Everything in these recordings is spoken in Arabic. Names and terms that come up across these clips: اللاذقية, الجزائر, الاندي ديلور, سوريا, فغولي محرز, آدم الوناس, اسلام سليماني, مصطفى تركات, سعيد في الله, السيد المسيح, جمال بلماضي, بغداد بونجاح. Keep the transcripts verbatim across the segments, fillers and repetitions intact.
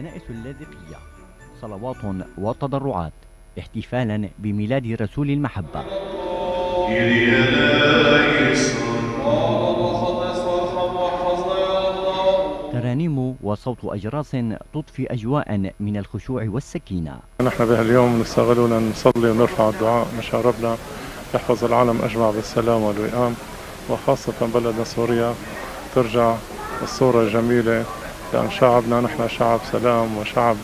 كنائس اللاذقية صلوات وتضرعات احتفالا بميلاد رسول المحبة. ترانيم وصوت أجراس تضفي أجواء من الخشوع والسكينة. نحن بهاليوم نستغلون أن نصلي ونرفع الدعاء مشان ربنا يحفظ العالم أجمع بالسلام والوئام، وخاصة بلدنا سوريا ترجع الصورة جميلة، لأن شعبنا نحن شعب سلام وشعب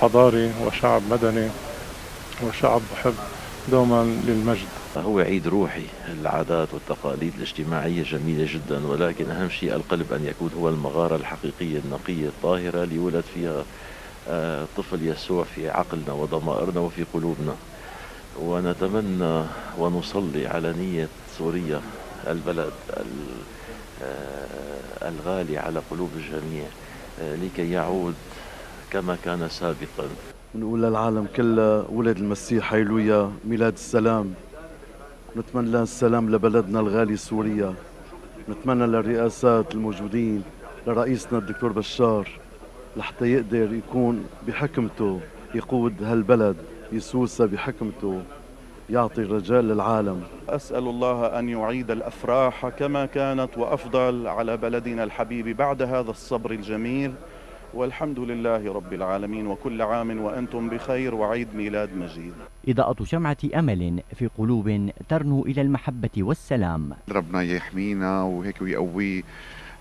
حضاري وشعب مدني وشعب بحب دوما للمجد. هو عيد روحي، العادات والتقاليد الاجتماعية جميلة جدا، ولكن أهم شيء القلب أن يكون هو المغارة الحقيقية النقية الطاهرة اللي ولد فيها طفل يسوع في عقلنا وضمائرنا وفي قلوبنا. ونتمنى ونصلي على نية سوريا البلد الغالي على قلوب الجميع لكي يعود كما كان سابقا. ونقول للعالم كله ولد المسيح هيلويا، ميلاد السلام، نتمنى السلام لبلدنا الغالي سوريا. نتمنى للرئاسات الموجودين، لرئيسنا الدكتور بشار، لحتى يقدر يكون بحكمته يقود هالبلد، يسوسها بحكمته، يعطي الرجاء للعالم. أسأل الله أن يعيد الأفراح كما كانت وأفضل على بلدنا الحبيب بعد هذا الصبر الجميل، والحمد لله رب العالمين، وكل عام وأنتم بخير وعيد ميلاد مجيد. إضاءة شمعة أمل في قلوب ترنو إلى المحبة والسلام. ربنا يحمينا وهيك ويقوي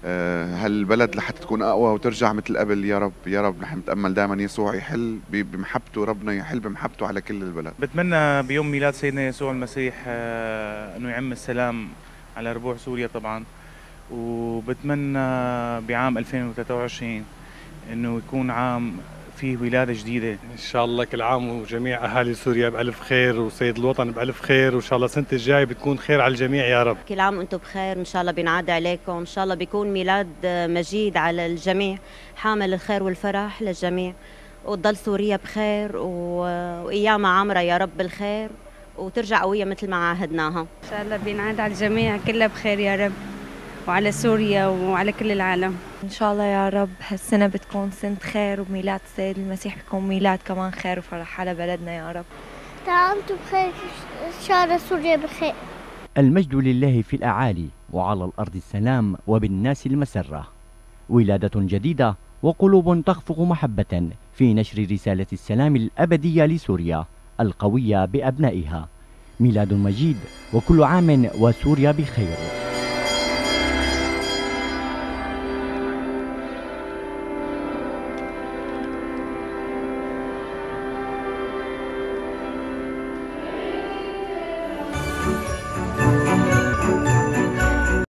هالبلد لحتى تكون أقوى وترجع مثل قبل يا رب. يا رب نحن نتأمل دائما يسوع يحل بمحبته، ربنا يحل بمحبته على كل البلد. بتمنى بيوم ميلاد سيدنا يسوع المسيح أنه يعم السلام على ربوع سوريا طبعا، وبتمنى بعام ألفين وثلاثة وعشرين أنه يكون عام فيه ولادة جديدة إن شاء الله. كل عام وجميع أهالي سوريا بألف خير، وسيد الوطن بألف خير، وإن شاء الله السنة الجاية بتكون خير على الجميع يا رب. كل عام وأنتم بخير، إن شاء الله بينعاد عليكم، إن شاء الله بيكون ميلاد مجيد على الجميع حامل الخير والفرح للجميع، وتضل سوريا بخير وأيامها عامرة يا رب بالخير، وترجع قوية مثل ما عاهدناها إن شاء الله. بينعاد على الجميع كلها بخير يا رب، وعلى سوريا وعلى كل العالم إن شاء الله يا رب. هالسنة بتكون سنة خير، وميلاد السيد المسيح بيكون ميلاد كمان خير وفرح على بلدنا يا رب. تعامتوا بخير إن شاء الله، سوريا بخير. المجد لله في الأعالي، وعلى الأرض السلام، وبالناس المسرة. ولادة جديدة وقلوب تخفق محبة في نشر رسالة السلام الأبدية لسوريا القوية بأبنائها. ميلاد مجيد، وكل عام وسوريا بخير.